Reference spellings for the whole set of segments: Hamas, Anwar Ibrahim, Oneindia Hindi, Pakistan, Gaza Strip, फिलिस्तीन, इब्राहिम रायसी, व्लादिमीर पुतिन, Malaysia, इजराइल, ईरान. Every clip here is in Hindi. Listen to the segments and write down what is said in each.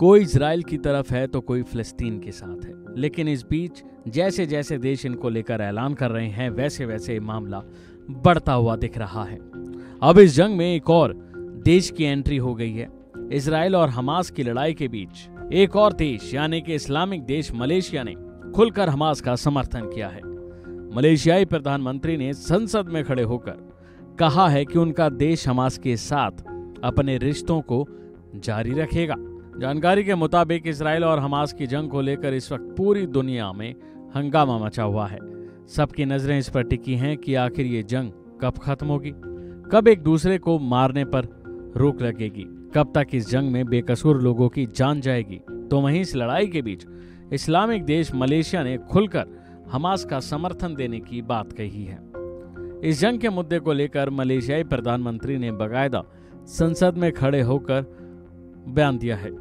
कोई इजराइल की तरफ है तो कोई फिलिस्तीन के साथ है। लेकिन इस बीच जैसे जैसे देश इनको लेकर ऐलान कर रहे हैं वैसे वैसे मामला बढ़ता हुआ दिख रहा है। अब इस जंग में एक और देश की एंट्री हो गई है। इजराइल और हमास की लड़ाई के बीच एक और देश यानी कि इस्लामिक देश मलेशिया ने खुलकर हमास का समर्थन किया है। मलेशियाई प्रधानमंत्री ने संसद में खड़े होकर कहा है कि उनका देश हमास के साथ अपने रिश्तों को जारी रखेगा। जानकारी के मुताबिक इजराइल और हमास की जंग को लेकर इस वक्त पूरी दुनिया में हंगामा मचा हुआ है। सबकी नजरें इस पर टिकी हैं कि आखिर ये जंग कब खत्म होगी, कब एक दूसरे को मारने पर रोक लगेगी, कब तक इस जंग में बेकसूर लोगों की जान जाएगी। तो वहीं इस लड़ाई के बीच इस्लामिक देश मलेशिया ने खुलकर हमास का समर्थन देने की बात कही है। इस जंग के मुद्दे को लेकर मलेशियाई प्रधानमंत्री ने बाकायदा संसद में खड़े होकर बयान दिया है।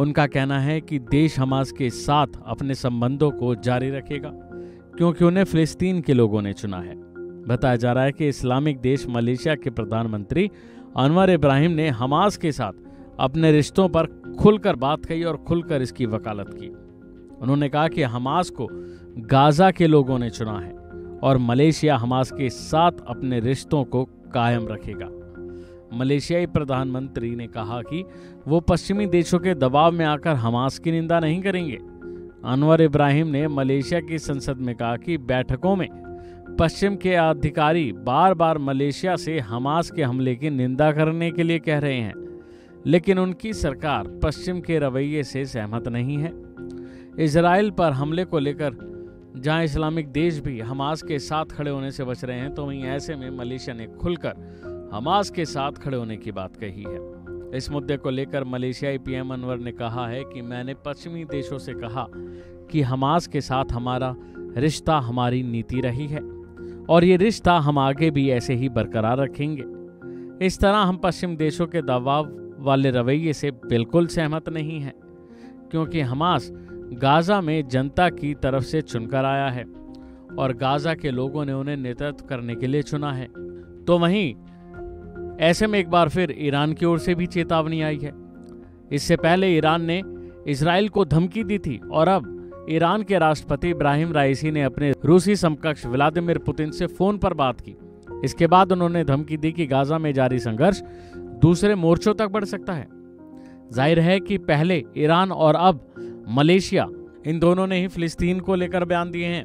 उनका कहना है कि देश हमास के साथ अपने संबंधों को जारी रखेगा क्योंकि उन्हें फिलिस्तीन के लोगों ने चुना है। बताया जा रहा है कि इस्लामिक देश मलेशिया के प्रधानमंत्री अनवर इब्राहिम ने हमास के साथ अपने रिश्तों पर खुलकर बात कही और खुलकर इसकी वकालत की। उन्होंने कहा कि हमास को गाजा के लोगों ने चुना है और मलेशिया हमास के साथ अपने रिश्तों को कायम रखेगा। मलेशियाई प्रधानमंत्री ने कहा कि वो पश्चिमी देशों के दबाव में आकर हमास की निंदा नहीं करेंगे। अनवर इब्राहिम ने मलेशिया की संसद में कहा कि बैठकों में पश्चिम के अधिकारी बार बार मलेशिया से हमास के हमले की निंदा करने के लिए कह रहे हैं, लेकिन उनकी सरकार पश्चिम के रवैये से सहमत नहीं है। इजराइल पर हमले को लेकर जहां इस्लामिक देश भी हमास के साथ खड़े होने से बच रहे हैं, तो वहीं ऐसे में मलेशिया ने खुलकर हमास के साथ खड़े होने की बात कही है। इस मुद्दे को लेकर मलेशियाई PM अनवर ने कहा है कि मैंने पश्चिमी देशों से कहा कि हमास के साथ हमारा रिश्ता हमारी नीति रही है और ये रिश्ता हम आगे भी ऐसे ही बरकरार रखेंगे। इस तरह हम पश्चिम देशों के दबाव वाले रवैये से बिल्कुल सहमत नहीं हैं क्योंकि हमास गाज़ा में जनता की तरफ से चुनकर आया है और गाज़ा के लोगों ने उन्हें नेतृत्व करने के लिए चुना है। तो वहीं ऐसे में एक बार फिर ईरान की ओर से भी चेतावनी आई है। इससे पहले ईरान ने इजराइल को धमकी दी थी और अब ईरान के राष्ट्रपति इब्राहिम रायसी ने अपने रूसी समकक्ष व्लादिमीर पुतिन से फोन पर बात की। इसके बाद उन्होंने धमकी दी कि गाजा में जारी संघर्ष दूसरे मोर्चों तक बढ़ सकता है। जाहिर है कि पहले ईरान और अब मलेशिया, इन दोनों ने ही फिलिस्तीन को लेकर बयान दिए हैं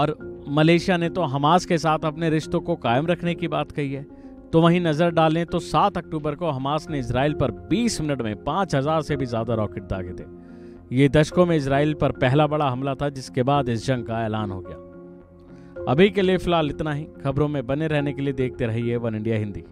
और मलेशिया ने तो हमास के साथ अपने रिश्तों को कायम रखने की बात कही है। तो वहीं नजर डालें तो 7 अक्टूबर को हमास ने इजराइल पर 20 मिनट में 5000 से भी ज्यादा रॉकेट दागे थे। ये दशकों में इजराइल पर पहला बड़ा हमला था जिसके बाद इस जंग का ऐलान हो गया। अभी के लिए फिलहाल इतना ही। खबरों में बने रहने के लिए देखते रहिए वन इंडिया हिंदी।